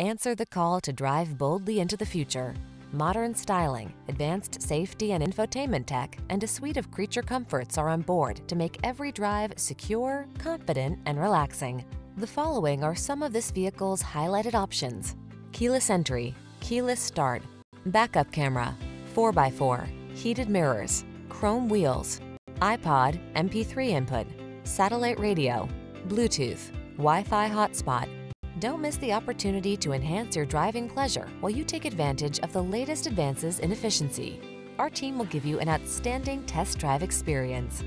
Answer the call to drive boldly into the future. Modern styling, advanced safety and infotainment tech, and a suite of creature comforts are on board to make every drive secure, confident, and relaxing. The following are some of this vehicle's highlighted options: keyless entry, keyless start, backup camera, 4x4, heated mirrors, chrome wheels, iPod, MP3 input, satellite radio, Bluetooth, Wi-Fi hotspot. Don't miss the opportunity to enhance your driving pleasure while you take advantage of the latest advances in efficiency. Our team will give you an outstanding test drive experience.